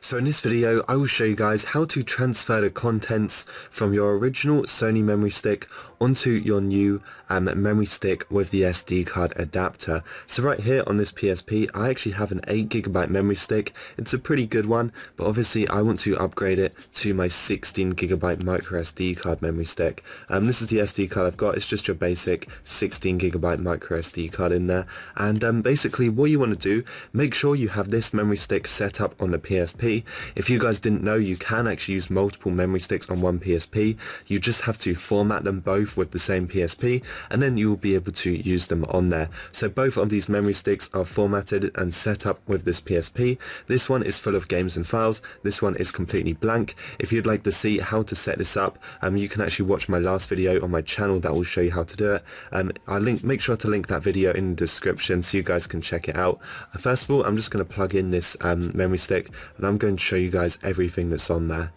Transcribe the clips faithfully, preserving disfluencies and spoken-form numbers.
So in this video I will show you guys how to transfer the contents from your original Sony memory stick onto your new um, memory stick with the S D card adapter. So right here on this P S P I actually have an eight gigabyte memory stick. It's a pretty good one, but obviously I want to upgrade it to my sixteen gigabyte micro S D card memory stick. Um, this is the S D card I've got. It's just your basic sixteen gigabyte micro S D card in there, and um, basically what you want to do, make sure you have this memory stick set up on the P S P. If you guys didn't know, you can actually use multiple memory sticks on one P S P. You just have to format them both with the same P S P, and then you will be able to use them on there. So both of these memory sticks are formatted and set up with this P S P. This one is full of games and files. This one is completely blank. If you'd like to see how to set this up, um, you can actually watch my last video on my channel that will show you how to do it. Um, I'll link, make sure to link that video in the description so you guys can check it out. First of all, I'm just going to plug in this um, memory stick, and I'm going and show you guys everything that's on there.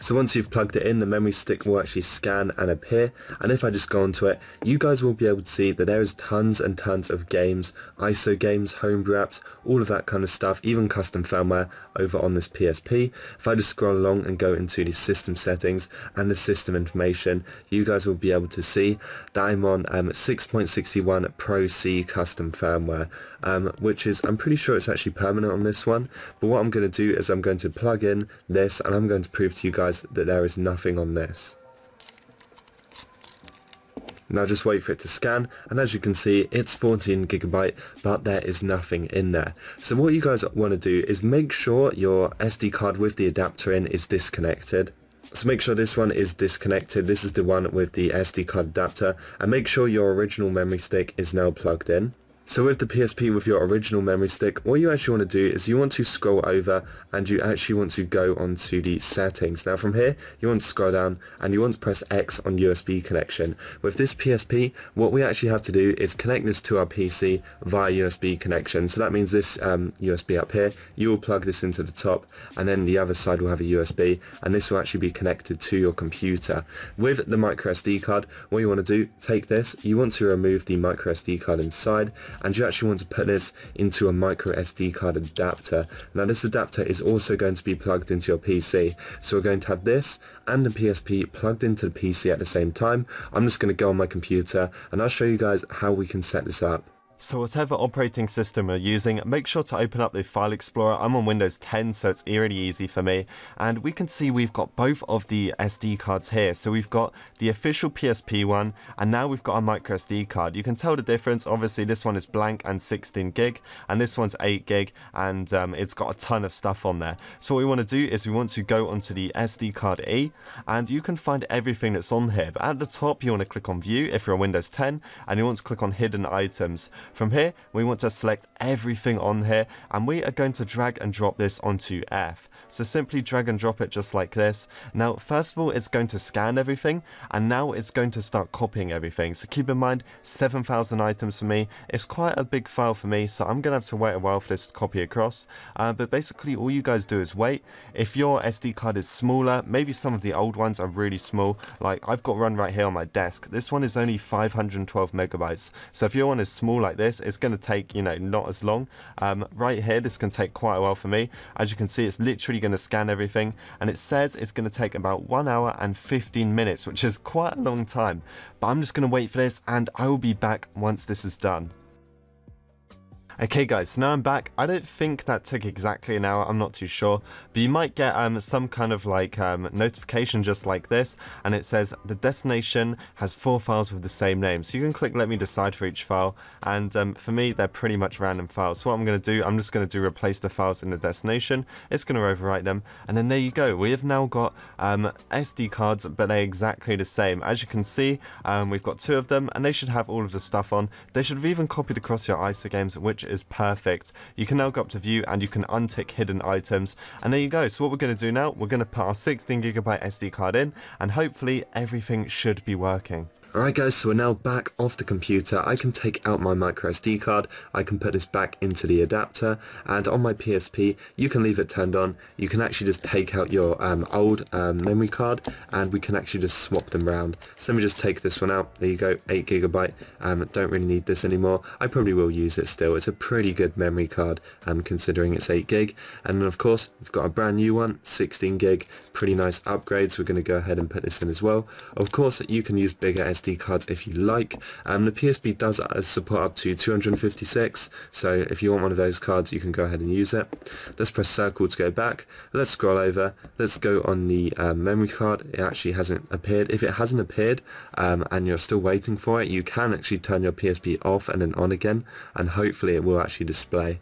So once you've plugged it in, the memory stick will actually scan and appear, and if I just go onto it, you guys will be able to see that there is tons and tons of games, I S O games, homebrew apps, all of that kind of stuff, even custom firmware over on this P S P. If I just scroll along and go into the system settings and the system information, you guys will be able to see that I'm on um, six point sixty-one Pro C custom firmware, um, which is, I'm pretty sure it's actually permanent on this one, but what I'm going to do is I'm going to plug in this and I'm going to prove to you guys that there is nothing on this. Now just wait for it to scan, and as you can see it's fourteen gigabyte, but there is nothing in there. So what you guys want to do is make sure your S D card with the adapter in is disconnected. So make sure this one is disconnected. This is the one with the S D card adapter, and make sure your original memory stick is now plugged in. So with the P S P with your original memory stick, what you actually want to do is you want to scroll over and you actually want to go onto the settings. Now from here, you want to scroll down and you want to press X on U S B connection. With this P S P, what we actually have to do is connect this to our P C via U S B connection. So that means this um, U S B up here, you will plug this into the top, and then the other side will have a U S B, and this will actually be connected to your computer. With the micro S D card, what you want to do, take this, you want to remove the micro S D card inside, and you actually want to put this into a micro S D card adapter. Now this adapter is also going to be plugged into your P C, so we're going to have this and the P S P plugged into the P C at the same time. I'm just going to go on my computer and I'll show you guys how we can set this up. So whatever operating system you're using, make sure to open up the File Explorer. I'm on Windows ten, so it's really easy for me. And we can see we've got both of the S D cards here. So we've got the official P S P one, and now we've got our micro S D card. You can tell the difference. Obviously, this one is blank and sixteen gig, and this one's eight gig, and um, it's got a ton of stuff on there. So what we want to do is we want to go onto the S D card E, and you can find everything that's on here. But at the top, you want to click on View if you're on Windows ten, and you want to click on Hidden Items. From here, we want to select everything on here, and we are going to drag and drop this onto F. So simply drag and drop it just like this. Now, first of all, it's going to scan everything, and now it's going to start copying everything. So keep in mind, seven thousand items for me. It's quite a big file for me, so I'm going to have to wait a while for this to copy across. Uh, but basically, all you guys do is wait. If your S D card is smaller, maybe some of the old ones are really small. Like, I've got one right here on my desk. This one is only five hundred twelve megabytes. So if your one is small like this, it's going to take, you know, not as long. Um, right here, this can take quite a while for me. As you can see, it's literally going to scan everything, and it says it's going to take about one hour and fifteen minutes, which is quite a long time. But I'm just going to wait for this, and I will be back once this is done. Okay guys, so now I'm back. I don't think that took exactly an hour, I'm not too sure, but you might get um, some kind of like um, notification just like this, and it says the destination has four files with the same name. So you can click let me decide for each file, and um, for me they're pretty much random files. So what I'm going to do, I'm just going to do replace the files in the destination, it's going to overwrite them, and then there you go. We have now got um, S D cards, but they're exactly the same. As you can see, um, we've got two of them, and they should have all of the stuff on. They should have even copied across your I S O games, which is perfect. You can now go up to View and you can untick Hidden Items, and there you go. So what we're going to do now, we're going to put our sixteen gigabyte S D card in, and hopefully everything should be working. Alright guys, so we're now back off the computer. I can take out my micro S D card, I can put this back into the adapter, and on my P S P you can leave it turned on. You can actually just take out your um, old um, memory card and we can actually just swap them around. So let me just take this one out. There you go, eight gigabyte. Um, don't really need this anymore. I probably will use it still. It's a pretty good memory card um, considering it's eight gig. And then of course we've got a brand new one, sixteen gig. Pretty nice upgrades. We're going to go ahead and put this in as well. Of course you can use bigger S D cards if you like. Um, the P S P does support up to two hundred fifty-six, so if you want one of those cards you can go ahead and use it. Let's press circle to go back. Let's scroll over. Let's go on the um, memory card. It actually hasn't appeared. If it hasn't appeared um, and you're still waiting for it, you can actually turn your P S P off and then on again, and hopefully it will actually display.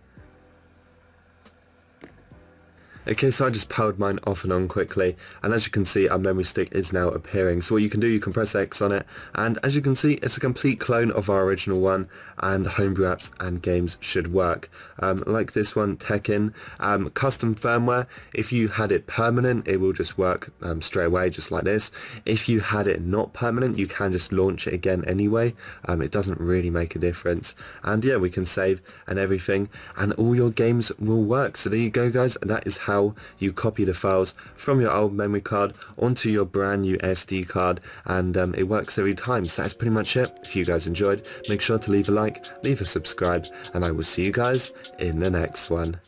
Okay, so I just powered mine off and on quickly, and as you can see our memory stick is now appearing. So what you can do, you can press X on it, and as you can see it's a complete clone of our original one, and homebrew apps and games should work. Um, like this one, Tekken, um, custom firmware. If you had it permanent it will just work um, straight away just like this. If you had it not permanent you can just launch it again anyway. Um, it doesn't really make a difference, and yeah, we can save and everything and all your games will work. So there you go guys, that is how you copy the files from your old memory card onto your brand new S D card, and um, it works every time. So that's pretty much it. If you guys enjoyed, make sure to leave a like, leave a subscribe, and I will see you guys in the next one.